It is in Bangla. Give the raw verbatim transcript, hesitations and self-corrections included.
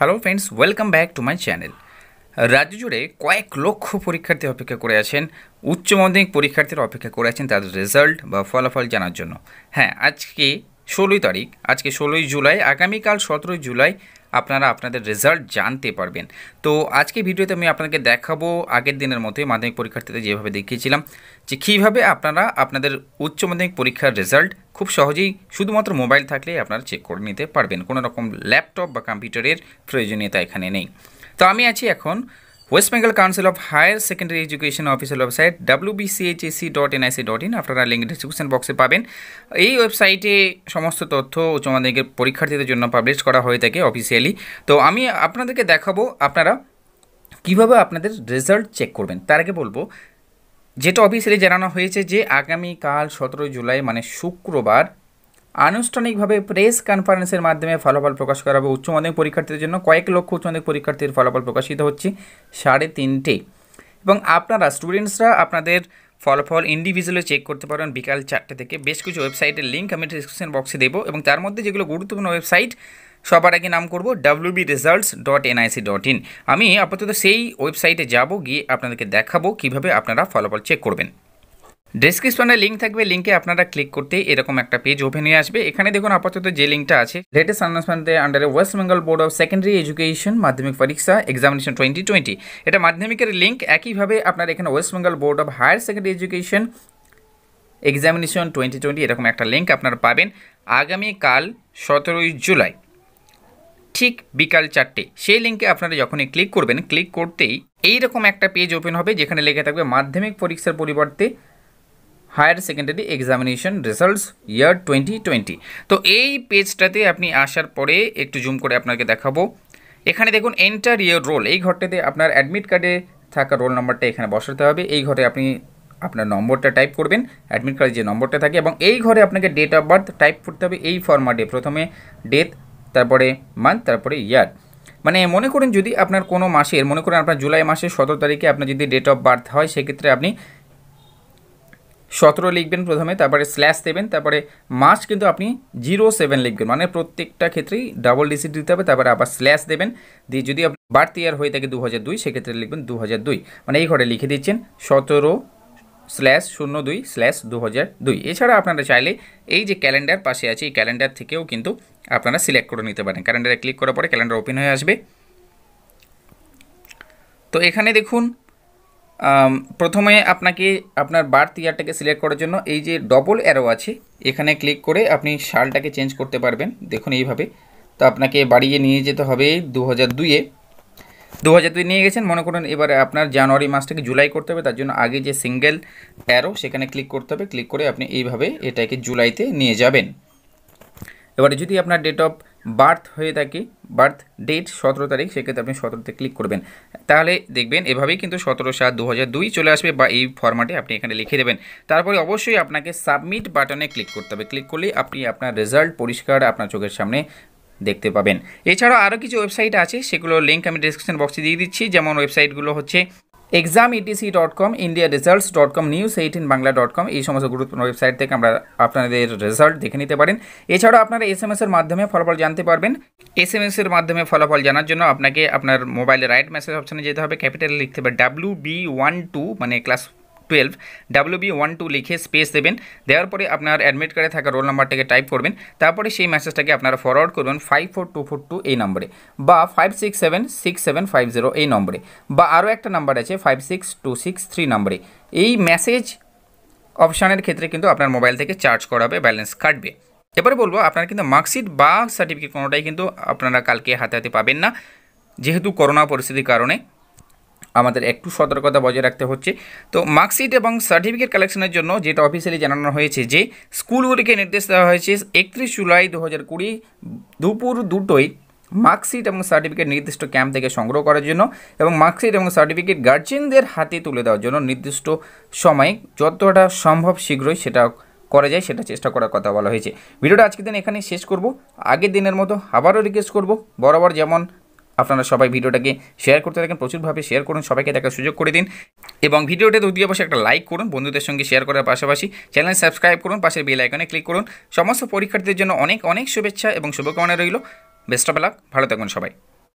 Hello friends, welcome back to my channel. রাজ্য জুড়ে কয়েক লক্ষ পরীক্ষার্থী অপেক্ষা করে আছেন, উচ্চ মাধ্যমিক পরীক্ষার্থীরা অপেক্ষা করে আছেন তাদের রেজাল্ট বা ফলাফল জানার জন্য। হ্যাঁ, আজকে ষোলোই তারিখ আজকে ষোলোই জুলাই, আগামীকাল সতেরোই জুলাই আপনারা আপনাদের রেজাল্ট জানতে পারবেন। তো আজকে ভিডিওতে আমি আপনাকে দেখাবো আগের দিনের মতোই মাধ্যমিক পরীক্ষার্থীদের যেভাবে দেখিয়েছিলাম যে কীভাবে আপনারা আপনাদের উচ্চ মাধ্যমিক পরীক্ষার রেজাল্ট খুব সহজেই শুধুমাত্র মোবাইল থাকলেই আপনারা চেক করে নিতে পারবেন। কোনো রকম ল্যাপটপ বা কম্পিউটারের প্রয়োজনীয়তা এখানে নেই। তো আমি আছি এখন West Bengal council of higher secondary education official website W B C H S C dot N I C dot in. আপনারা লিঙ্ক ডিসক্রিপশন বক্সে পাবেন। এই ওয়েবসাইটে সমস্ত তথ্য উচ্চ মাধ্যমিকের পরীক্ষার্থীদের জন্য পাবলিশ করা হয়ে থাকে অফিসিয়ালি। তো আমি আপনাদেরকে দেখাবো আপনারা কীভাবে আপনাদের রেজাল্ট চেক করবেন। তার আগে বলবো, যেটা অফিসিয়ালি জানানো হয়েছে যে আগামীকাল সতেরোই জুলাই মানে শুক্রবার আনুষ্ঠানিকভাবে প্রেস কনফারেন্সের মাধ্যমে ফলাফল প্রকাশ করা হবে উচ্চ মাধ্যমিক পরীক্ষার্থীদের জন্য। কয়েক লক্ষ উচ্চ মাধ্যমিক পরীক্ষার্থীর ফলাফল প্রকাশিত হচ্ছে সাড়ে তিনটে, এবং আপনারা স্টুডেন্টসরা আপনাদের ফলাফল ইন্ডিভিজুয়ালি চেক করতে পারবেন বিকাল চারটে থেকে। বেশ কিছু ওয়েবসাইটের লিঙ্ক আমি ডিসক্রিপশন বক্সে দেবো, এবং তার মধ্যে যেগুলো গুরুত্বপূর্ণ ওয়েবসাইট সবার আগে নাম করব W B results dot N I C dot in. আমি আপাতত সেই ওয়েবসাইটে যাব, গিয়ে আপনাদেরকে দেখাবো কীভাবে আপনারা ফলাফল চেক করবেন। ডিসক্রিপশনে লিঙ্ক থাকবে, লিঙ্কে আপনারা ক্লিক করতে এরকম একটা পেজ ওপেন হয়ে আসবে। এখানে দেখুন আপাতত যে লিঙ্কটা আছে, লেটেস্ট অ্যানাউন্সমেন্টের আন্ডারে West Bengal board of secondary education মাধ্যমিক পরীক্ষা এক্সামিনেশন টোয়েন্টি টোয়েন্টি, এটা মাধ্যমিকের লিঙ্ক। একইভাবে আপনারা এখানে West Bengal board of higher secondary education examination twenty twenty এরকম একটা লিঙ্ক আপনারা পাবেন আগামীকাল সতেরোই জুলাই ঠিক বিকাল চারটে। সেই লিঙ্কে আপনারা যখনই ক্লিক করবেন, ক্লিক করতেই এইরকম একটা পেজ ওপেন হবে যেখানে লেখা থাকবে মাধ্যমিক পরীক্ষার পরিবর্তে higher secondary examination results year twenty twenty. তো এই পেজটাতে আপনি আসার পরে একটু জুম করে আপনাকে দেখাবো। এখানে দেখুন এন্টার ইয়ার রোল, এই ঘরটাতে আপনার অ্যাডমিট কার্ডে থাকা রোল নাম্বারটা এখানে বসাতে হবে। এই ঘরে আপনি আপনার নম্বরটা টাইপ করবেন, অ্যাডমিট কার্ডে যে নম্বরটা থাকে, এবং এই ঘরে আপনাকে ডেট অফ বার্থ টাইপ করতে হবে এই ফরম্যাটে। প্রথমে ডেট, তারপরে মান্থ, তারপরে ইয়ার। মানে মনে করুন যদি আপনার কোনো মাসের, মনে করুন আপনার জুলাই মাসের সতেরো তারিখে আপনার যদি ডেট অফ বার্থ হয়, সেক্ষেত্রে আপনি সতেরো লিখবেন প্রথমে, তারপরে স্ল্যাশ দেবেন, তারপরে মাস কিন্তু আপনি জিরো সেভেন লিখবেন, মানে প্রত্যেকটা ক্ষেত্রেই ডাবল ডিজিট দিতে হবে। তারপরে আবার স্ল্যাশ দেবেন, দিয়ে যদি আপনি বার্থ ইয়ার হয়ে থাকে দু হাজার দুই, সেক্ষেত্রে লিখবেন দু হাজার দুই, মানে এই ঘরে লিখে দিচ্ছেন সতেরো স্ল্যাশ শূন্য দুই স্ল্যাশ দু হাজার দুই। এছাড়া আপনারা চাইলে এই যে ক্যালেন্ডার পাশে আছে, এই ক্যালেন্ডার থেকেও কিন্তু আপনারা সিলেক্ট করে নিতে পারেন। ক্যালেন্ডারে ক্লিক করার পরে ক্যালেন্ডার ওপেন হয়ে আসবে। তো এখানে দেখুন প্রথমে আপনাকে আপনার বার্থ ইয়ারটাকে সিলেক্ট করার জন্য এই যে ডবল অ্যারো আছে এখানে ক্লিক করে আপনি সালটাকে চেঞ্জ করতে পারবেন। দেখুন এইভাবে, তো আপনাকে বাড়িয়ে নিয়ে যেতে হবে দু হাজার দুইয়ে দু হাজার দুই নিয়ে গেছেন। মনে করুন এবারে আপনার জানুয়ারি মাসটাকে জুলাই করতে হবে, তার জন্য আগে যে সিঙ্গেল অ্যারো সেখানে ক্লিক করতে হবে। ক্লিক করে আপনি এইভাবে এটাকে জুলাইতে নিয়ে যাবেন। এবারে যদি আপনার ডেট অফ বার্থ হয়ে থাকে, বার্থ ডেট সতেরো তারিখ, সেক্ষেত্রে আপনি সতেরোতে ক্লিক করবেন। তাহলে দেখবেন এভাবেই কিন্তু সতেরো সাত দু হাজার দুই চলে আসবে, বা এই ফরম্যাটে আপনি এখানে লিখে দেবেন। তারপরে অবশ্যই আপনাকে সাবমিট বাটনে ক্লিক করতে হবে। ক্লিক করলেই আপনি আপনার রেজাল্ট পরিষ্কার আপনার চোখের সামনে দেখতে পাবেন। এছাড়া আরও কিছু ওয়েবসাইট আছে, সেগুলোর লিঙ্ক আমি ডিসক্রিপশন বক্সে দিয়ে দিচ্ছি। যেমন ওয়েবসাইটগুলো হচ্ছে exam A T C dot com, India results dot com, news eighteen Bangla dot com. এই সমস্ত গুরুত্বপূর্ণ ওয়েবসাইট থেকে আমরা আপনাদের রেজাল্ট দেখে নিতে পারেন। এছাড়াও আপনারা এস এম এসের মাধ্যমে ফলাফল জানতে পারবেন। এস এম এসের মাধ্যমে ফলাফল জানার জন্য আপনাকে আপনার মোবাইলে রাইট মেসেজ অপশানে যেতে হবে, ক্যাপিটাল লিখতে হবে ডাব্লিউ বি ওয়ান টু, মানে class twelve W B one two লিখে স্পেস দেবেন। দেওয়ার পরে আপনার অ্যাডমিট কার্ডে থাকা রোল নাম্বারটাকে টাইপ করবেন। তারপরে সেই মেসেজটাকে আপনারা ফরওয়ার্ড করবেন five four two four two এই নম্বরে, বা five six seven six seven five zero এই নম্বরে, বা আরও একটা নাম্বার আছে five six two six three নম্বরে। এই মেসেজ অপশানের ক্ষেত্রে কিন্তু আপনার মোবাইল থেকে চার্জ করা হবে, ব্যালেন্স কাটবে। এবারে বলবো আপনারা কিন্তু মার্কশিট বা সার্টিফিকেট কোনোটাই কিন্তু আপনারা কালকে হাতে হাতে পাবেন না, যেহেতু করোনা পরিস্থিতির কারণে আমাদের একটু সতর্কতা বজায় রাখতে হচ্ছে। তো মার্কশিট এবং সার্টিফিকেট কালেকশনের জন্য যেটা অফিসিয়ালি জানানো হয়েছে যে স্কুলগুলিকে নির্দেশ দেওয়া হয়েছে একত্রিশ জুলাই দু হাজার কুড়ি দুপুর দুটোই মার্কশিট এবং সার্টিফিকেট নির্দিষ্ট ক্যাম্প থেকে সংগ্রহ করার জন্য, এবং মার্কশিট এবং সার্টিফিকেট গার্জেনদের হাতে তুলে দেওয়ার জন্য নির্দিষ্ট সময়ে যতটা সম্ভব শীঘ্রই সেটা করা যায় সেটা চেষ্টা করার কথা বলা হয়েছে। ভিডিওটা আজকের দিন এখানে শেষ করব। আগের দিনের মতো আবারও রিকোয়েস্ট করব, বরাবর যেমন আপনারা সবাই ভিডিওটাকে শেয়ার করতে থাকেন, প্রচুরভাবে শেয়ার করুন, সবাইকে দেখার সুযোগ করে দিন, এবং ভিডিওটাতে অতি অবশ্যই একটা লাইক করুন, বন্ধুদের সঙ্গে শেয়ার করার পাশাপাশি চ্যানেল সাবস্ক্রাইব করুন, পাশের বেল আইকনে ক্লিক করুন। সমস্ত পরীক্ষার্থীদের জন্য অনেক অনেক শুভেচ্ছা এবং শুভকামনা রইল। বেস্ট অফ লাক, ভালো থাকুন সবাই।